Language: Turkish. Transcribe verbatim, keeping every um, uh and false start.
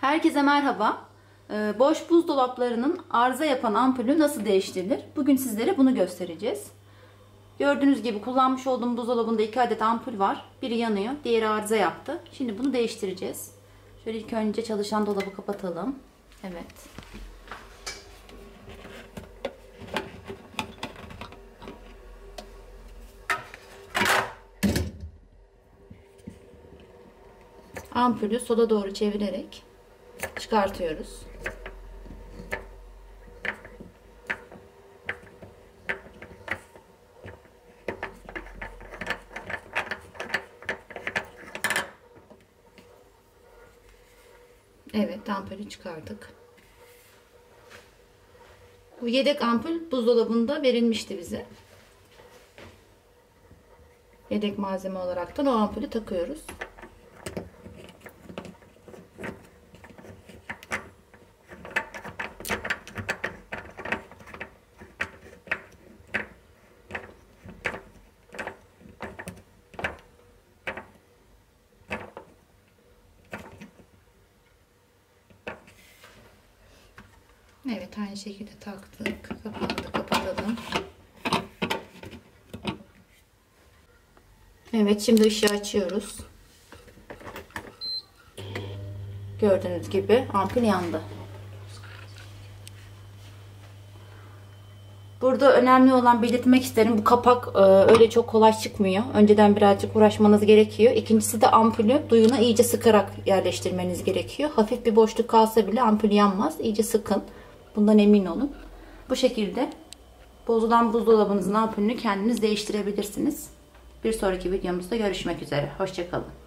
Herkese merhaba. Bosch buzdolaplarının arıza yapan ampulü nasıl değiştirilir? Bugün sizlere bunu göstereceğiz. Gördüğünüz gibi kullanmış olduğum buzdolabında iki adet ampul var. Biri yanıyor, diğeri arıza yaptı. Şimdi bunu değiştireceğiz. Şöyle ilk önce çalışan dolabı kapatalım. Evet. Ampulü sola doğru çevirerek çıkartıyoruz. Evet, ampulü çıkardık. Bu yedek ampul buzdolabında verilmişti bize. Yedek malzeme olaraktan o ampulü takıyoruz. Evet, aynı şekilde taktık. Kapağını kapatalım. Evet, şimdi ışığı açıyoruz. Gördüğünüz gibi ampul yandı. Burada önemli olan belirtmek isterim. Bu kapak öyle çok kolay çıkmıyor. Önceden birazcık uğraşmanız gerekiyor. İkincisi de ampulü duyuna iyice sıkarak yerleştirmeniz gerekiyor. Hafif bir boşluk kalsa bile ampul yanmaz. İyice sıkın. Bundan emin olun. Bu şekilde bozulan buzdolabınızın ampulünü kendiniz değiştirebilirsiniz. Bir sonraki videomuzda görüşmek üzere. Hoşça kalın.